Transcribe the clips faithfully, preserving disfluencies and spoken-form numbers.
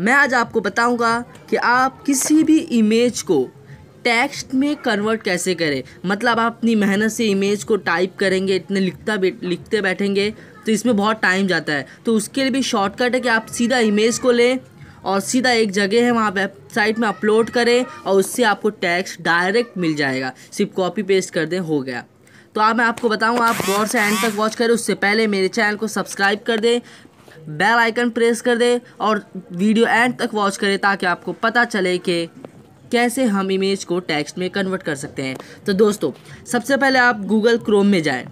मैं आज आपको बताऊंगा कि आप किसी भी इमेज को टेक्स्ट में कन्वर्ट कैसे करें। मतलब आप अपनी मेहनत से इमेज को टाइप करेंगे, इतने लिखता लिखते बैठेंगे तो इसमें बहुत टाइम जाता है। तो उसके लिए भी शॉर्टकट है कि आप सीधा इमेज को लें और सीधा एक जगह है वहाँ वेबसाइट में अपलोड करें और उससे आपको टेक्स्ट डायरेक्ट मिल जाएगा, सिर्फ कॉपी पेस्ट कर दें, हो गया। तो अब मैं आपको बताऊँ, आप गौर से एंड तक वॉच करें। उससे पहले मेरे चैनल को सब्सक्राइब कर दें, बेल आइकन प्रेस कर दें और वीडियो एंड तक वॉच करें ताकि आपको पता चले कि कैसे हम इमेज को टेक्स्ट में कन्वर्ट कर सकते हैं। तो दोस्तों, सबसे पहले आप गूगल क्रोम में जाएं।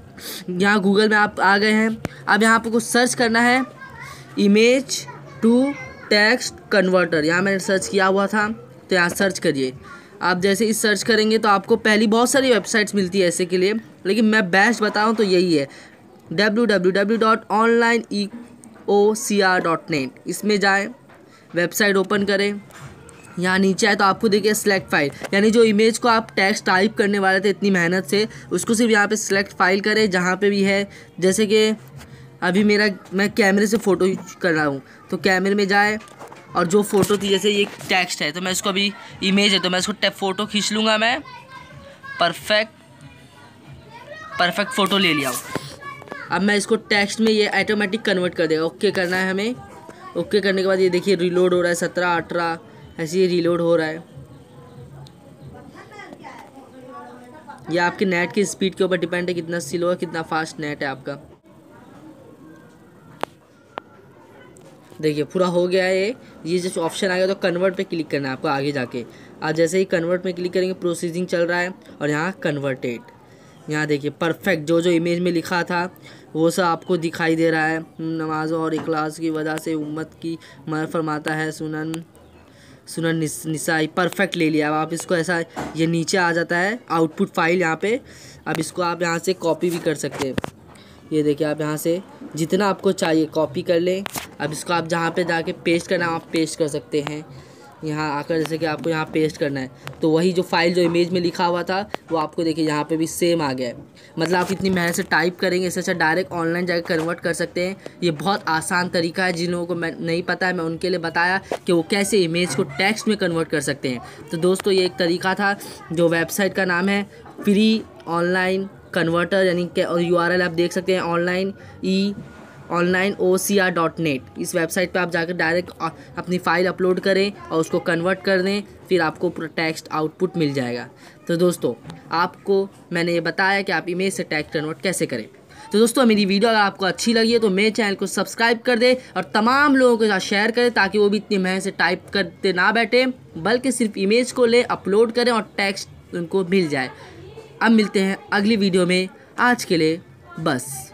यहाँ गूगल में आप आ गए हैं। अब यहाँ आपको सर्च करना है इमेज टू टेक्स्ट कन्वर्टर। यहाँ मैंने सर्च किया हुआ था, तो यहाँ सर्च करिए। आप जैसे इस सर्च करेंगे तो आपको पहली बहुत सारी वेबसाइट्स मिलती है ऐसे के लिए, लेकिन मैं बेस्ट बताऊँ तो यही है W W W dot online O C R dot net. इसमें जाएं, वेबसाइट ओपन करें। यहाँ नीचे आए तो आपको देखिए सिलेक्ट फाइल, यानी जो इमेज को आप टेक्स्ट टाइप करने वाले थे इतनी मेहनत से, उसको सिर्फ यहाँ पे सिलेक्ट फाइल करें जहाँ पे भी है। जैसे कि अभी मेरा मैं कैमरे से फ़ोटो कर रहा हूँ, तो कैमरे में जाए और जो फ़ोटो थी, जैसे ये टेक्स्ट है तो मैं इसको, अभी इमेज है तो मैं इसको फ़ोटो खींच लूँगा। मैं परफेक्ट परफेक्ट फ़ोटो ले लिया हूँ। अब मैं इसको टेक्स्ट में ये ऑटोमेटिक कन्वर्ट कर देगा। ओके करना है हमें। ओके करने के बाद ये देखिए रीलोड हो रहा है, सत्रह अठारह ऐसे ही रीलोड हो रहा है। ये आपके नेट की स्पीड के ऊपर डिपेंड है, कितना स्लो है, कितना फास्ट नेट है आपका। देखिए पूरा हो गया है। ये जैसे ऑप्शन आ गया तो कन्वर्ट पे क्लिक करना है आपको आगे जाके। आप जैसे ही कन्वर्ट पे क्लिक करेंगे, प्रोसेसिंग चल रहा है और यहाँ कन्वर्टेड, यहाँ देखिए परफेक्ट जो जो इमेज में लिखा था वो सब आपको दिखाई दे रहा है। नमाजों और इखलास की वजह से उम्मत की मर फरमाता है सुनन सुनन निसाई। परफेक्ट ले लिया। अब आप इसको ऐसा, ये नीचे आ जाता है आउटपुट फाइल यहाँ पे। अब इसको आप यहाँ से कॉपी भी कर सकते हैं। ये देखिए आप यहाँ से जितना आपको चाहिए कॉपी कर लें। अब इसको आप जहाँ पर जाके पेस्ट करना आप पेस्ट कर सकते हैं। यहाँ आकर जैसे कि आपको यहाँ पेस्ट करना है तो वही जो फाइल जो इमेज में लिखा हुआ था वो आपको देखिए यहाँ पे भी सेम आ गया है। मतलब आप इतनी मेहनत से टाइप करेंगे, इससे अच्छा डायरेक्ट ऑनलाइन जाकर कन्वर्ट कर सकते हैं। ये बहुत आसान तरीका है। जिन लोगों को मैं नहीं पता है, मैं उनके लिए बताया कि वो कैसे इमेज को टेक्स्ट में कन्वर्ट कर सकते हैं। तो दोस्तों, ये एक तरीका था जो वेबसाइट का नाम है फ्री ऑनलाइन कन्वर्टर, यानी यू आर एल आप देख सकते हैं online E online O C R dot net. इस वेबसाइट पर आप जाकर डायरेक्ट अपनी फ़ाइल अपलोड करें और उसको कन्वर्ट कर दें, फिर आपको पूरा टेक्स्ट आउटपुट मिल जाएगा। तो दोस्तों, आपको मैंने ये बताया कि आप इमेज से टेक्स्ट कन्वर्ट कैसे करें। तो दोस्तों, मेरी वीडियो अगर आपको अच्छी लगी है तो मेरे चैनल को सब्सक्राइब कर दें और तमाम लोगों के साथ शेयर करें ताकि वो भी इतनी मेहनत से टाइप करते ना बैठे, बल्कि सिर्फ इमेज को ले अपलोड करें और टेक्स्ट उनको मिल जाए। अब मिलते हैं अगली वीडियो में। आज के लिए बस।